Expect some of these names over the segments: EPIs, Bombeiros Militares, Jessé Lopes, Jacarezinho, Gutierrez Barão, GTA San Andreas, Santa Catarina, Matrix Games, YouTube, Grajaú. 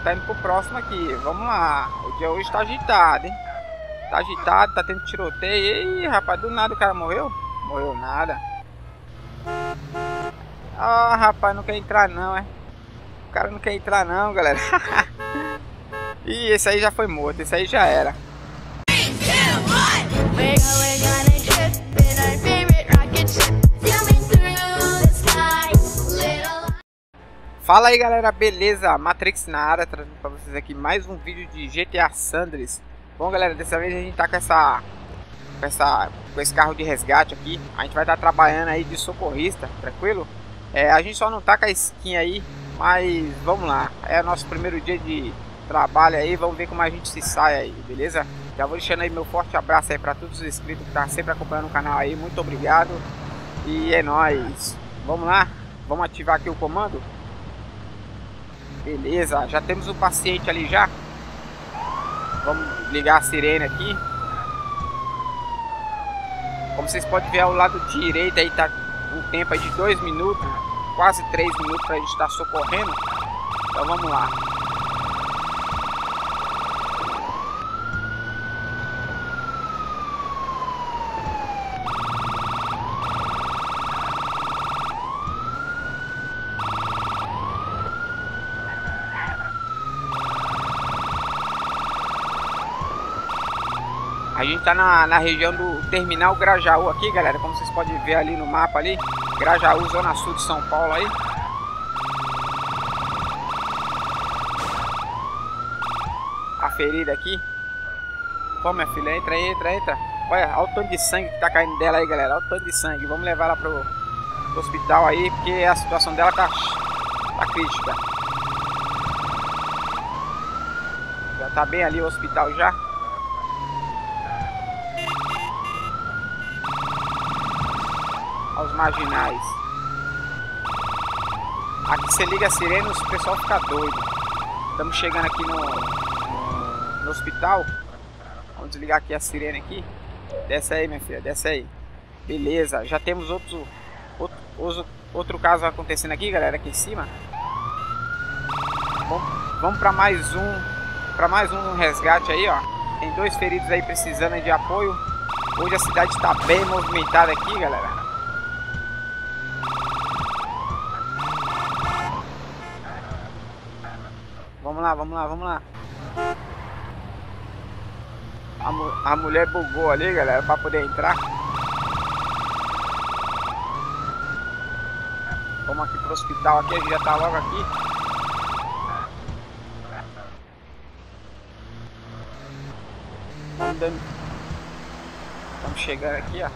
tá indo pro próximo aqui. Vamos lá. O dia hoje tá agitado, hein? Tá agitado, tá tendo tiroteio. Ih, rapaz, do nada o cara morreu? Morreu nada. Ah, rapaz, não quer entrar não, é? O cara não quer entrar não, galera. Ih, esse aí já foi morto, esse aí já era. 3, 2, 1. Fala aí, galera, beleza? Matrix na área, trazendo pra vocês aqui mais um vídeo de GTA San Andreas. Bom, galera, dessa vez a gente tá com esse carro de resgate aqui. A gente vai estar trabalhando aí de socorrista, tranquilo? É, a gente só não tá com a skin aí, mas vamos lá. É o nosso primeiro dia de trabalho aí, vamos ver como a gente se sai aí, beleza? Já vou deixando aí meu forte abraço aí pra todos os inscritos que tá sempre acompanhando o canal aí, muito obrigado. E é nóis. Vamos lá? Vamos ativar aqui o comando? Beleza, já temos o paciente ali já. Vamos ligar a sirene aqui. Como vocês podem ver, ao lado direito aí tá um tempo aí de 2 minutos, quase 3 minutos para a gente estar socorrendo. Então vamos lá. A gente tá na região do terminal Grajaú aqui, galera, como vocês podem ver ali no mapa ali, Grajaú, zona sul de São Paulo aí. A ferida aqui. Pô, minha filha, entra aí, entra, entra. Olha o tanto de sangue que tá caindo dela aí, galera, olha o tanto de sangue. Vamos levar ela pro hospital aí, porque a situação dela tá crítica. Já tá bem ali o hospital já. Aos marginais. Aqui você liga a sirene, o pessoal fica doido. Estamos chegando aqui no hospital. Vamos desligar aqui a sirene aqui. Desce aí, minha filha, desce aí. Beleza, já temos outro caso acontecendo aqui, galera, aqui em cima. Bom, vamos para mais um resgate aí, ó. Tem 2 feridos aí precisando de apoio. Hoje a cidade está bem movimentada aqui, galera. Vamos lá, vamos lá, vamos lá. A mulher bugou ali, galera, para poder entrar. Vamos aqui pro hospital aqui, a gente já tá logo aqui. Andando. Estamos chegando aqui, ó.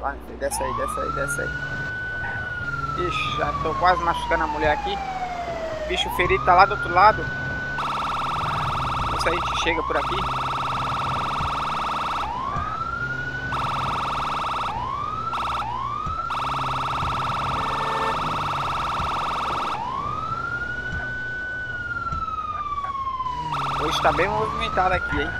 Vai, desce aí, desce aí, desce aí. Ixi, já tô quase machucando a mulher aqui. O bicho ferido tá lá do outro lado. Vamos ver se a gente chega por aqui. Hoje tá bem movimentado aqui, hein?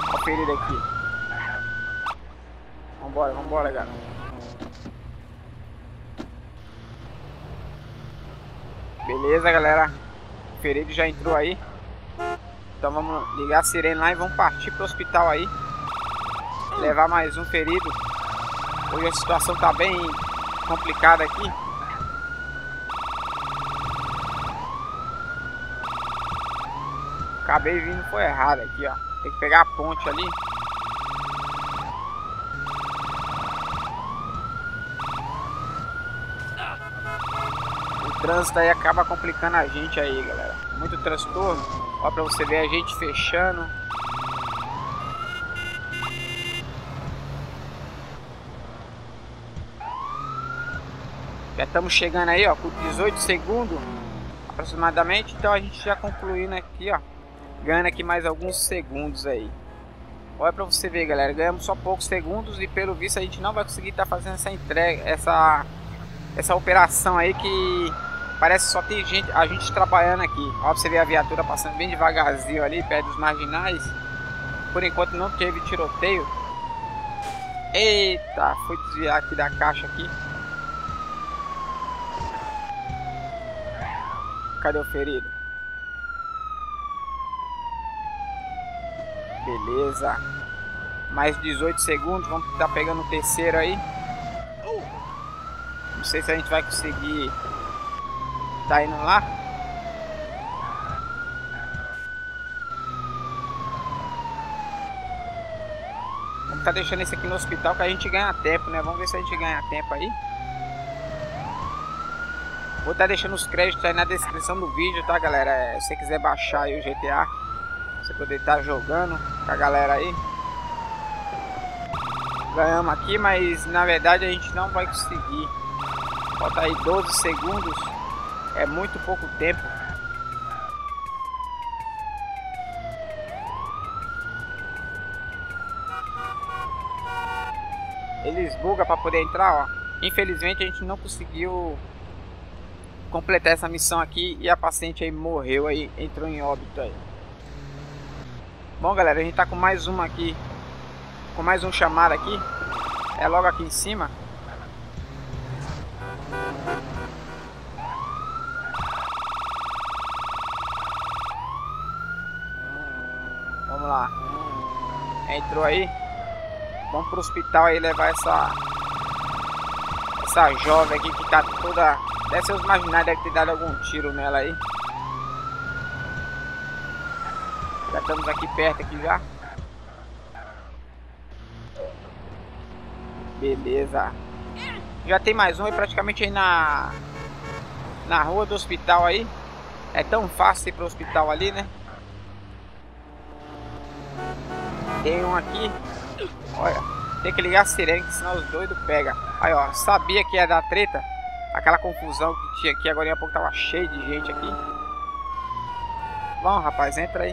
Olha o ferido aqui. Vambora, vambora, garoto. Beleza, galera, o ferido já entrou aí. Então vamos ligar a sirene lá e vamos partir pro hospital aí. Levar mais um ferido. Hoje a situação tá bem complicada aqui. Acabei vindo, foi errado aqui, ó. Tem que pegar a ponte ali. O trânsito aí acaba complicando a gente aí, galera. Muito transtorno. Ó, pra você ver a gente fechando. Já estamos chegando aí, ó, com 18 segundos aproximadamente. Então a gente já concluindo aqui, ó. Ganhando aqui mais alguns segundos aí. Olha pra você ver, galera. Ganhamos só poucos segundos e pelo visto a gente não vai conseguir estar fazendo essa entrega, essa operação aí que... Parece que só tem gente, a gente trabalhando aqui. Ó, pra você ver a viatura passando bem devagarzinho ali, perto dos marginais. Por enquanto não teve tiroteio. Eita, fui desviar aqui da caixa aqui. cadê o ferido? Beleza. Mais 18 segundos. Vamos estar pegando o terceiro aí. Não sei se a gente vai conseguir. Tá indo lá. Vamos tá deixando esse aqui no hospital que a gente ganha tempo, né? Vamos ver se a gente ganha tempo aí. Vou estar deixando os créditos aí na descrição do vídeo, tá, galera? Se você quiser baixar aí o GTA, você poder estar jogando com a galera aí. Ganhamos aqui, mas na verdade a gente não vai conseguir. Falta aí 12 segundos. É muito pouco tempo. Eles bugam para poder entrar, ó. Infelizmente a gente não conseguiu completar essa missão aqui e a paciente aí morreu aí, entrou em óbito aí. Bom, galera, a gente tá com mais uma aqui, com mais um chamado aqui, é logo aqui em cima. Vamos lá, entrou aí, vamos pro hospital aí levar essa jovem aqui que tá toda... Deve ser os marginais, deve ter dado algum tiro nela aí. Já estamos aqui perto aqui já. Beleza. Já tem mais um aí praticamente aí na rua do hospital aí. É tão fácil ir pro hospital ali, né? Tem um aqui. Olha, tem que ligar a sirene, que senão os doidos pegam. Aí, ó, sabia que ia dar treta? Aquela confusão que tinha aqui, agora há pouco tava cheio de gente aqui. Bom, rapaz, entra aí.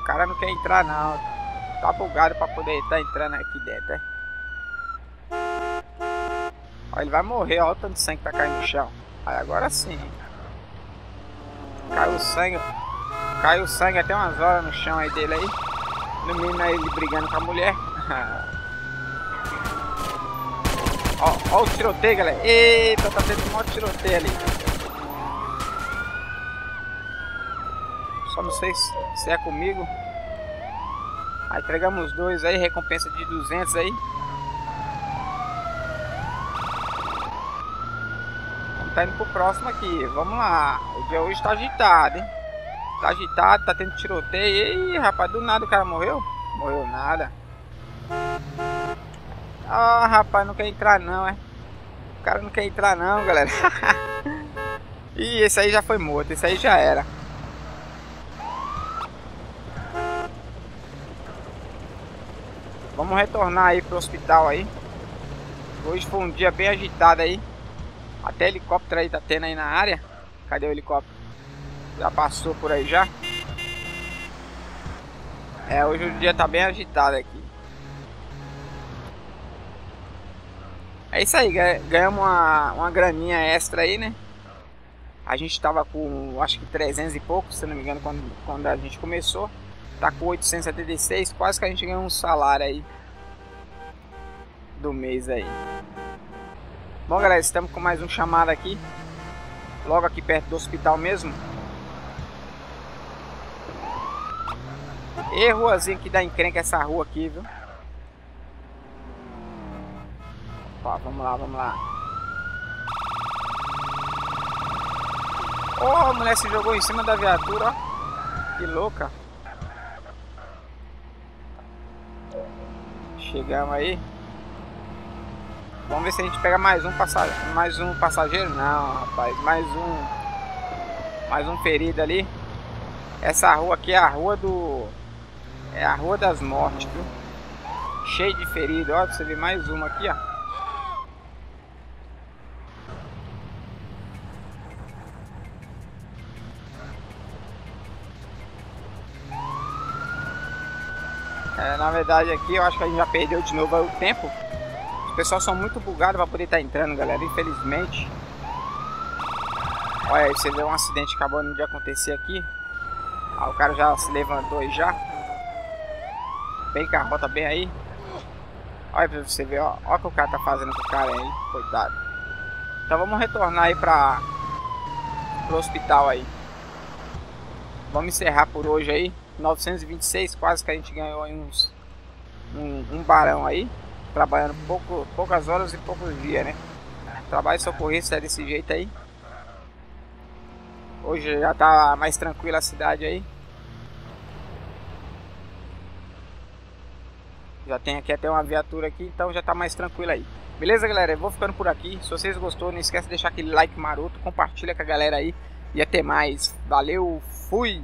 O cara não quer entrar não. Tá bugado pra poder estar entrando aqui dentro, é? Ó, ele vai morrer, ó. Olha o tanto de sangue que tá caindo no chão. Aí agora sim. Caiu o sangue. Caiu o sangue até umas horas no chão aí dele aí. No mínimo aí ele brigando com a mulher. Ó o tiroteio, galera. Eita, tá tendo um maior tiroteio ali. Só não sei se é comigo. Aí entregamos dois aí, recompensa de 200 aí. Vamos tá indo pro próximo aqui. Vamos lá. O dia hoje tá agitado, hein? Tá agitado, tá tendo tiroteio. Ih, rapaz, do nada o cara morreu? Morreu nada. Ah, rapaz, não quer entrar não, é? O cara não quer entrar não, galera. Ih, esse aí já foi morto, esse aí já era. Vamos retornar aí pro hospital aí. Hoje foi um dia bem agitado aí. Até helicóptero aí tá tendo aí na área. Cadê o helicóptero? Já passou por aí já. É, hoje o dia tá bem agitado aqui. É isso aí, ganhamos uma graninha extra aí, né? A gente tava com, acho que 300 e pouco, se não me engano, quando a gente começou. Tá com 876, quase que a gente ganhou um salário aí do mês aí. Bom, galera, estamos com mais um chamado aqui, logo aqui perto do hospital mesmo. E ruazinha que dá encrenca essa rua aqui, viu? Vamos lá, vamos lá. Oh, a mulher se jogou em cima da viatura, ó. Que louca. Chegamos aí. Vamos ver se a gente pega mais um passageiro. Não, rapaz, mais um ferido ali. Essa rua aqui é a rua É a rua das mortes, viu? Cheio de ferido, ó. Você vê mais uma aqui, ó. É, na verdade aqui eu acho que a gente já perdeu de novo o tempo. Os pessoal são muito bugados para poder estar entrando, galera, infelizmente. Olha aí, você vê um acidente acabando de acontecer aqui. Ah, o cara já se levantou aí já. Bem carrota, bem aí. Olha pra você ver, ó, olha o que o cara tá fazendo com o cara aí, coitado. Então vamos retornar aí para o hospital aí. Vamos encerrar por hoje aí. 926, quase que a gente ganhou aí um barão aí. Trabalhando poucas horas e poucos dias, né? Trabalho socorrista é desse jeito aí. Hoje já tá mais tranquila a cidade aí. Já tem aqui até uma viatura aqui, então já tá mais tranquila aí. Beleza, galera? Eu vou ficando por aqui. Se vocês gostou, não esquece de deixar aquele like maroto. Compartilha com a galera aí. E até mais. Valeu, fui!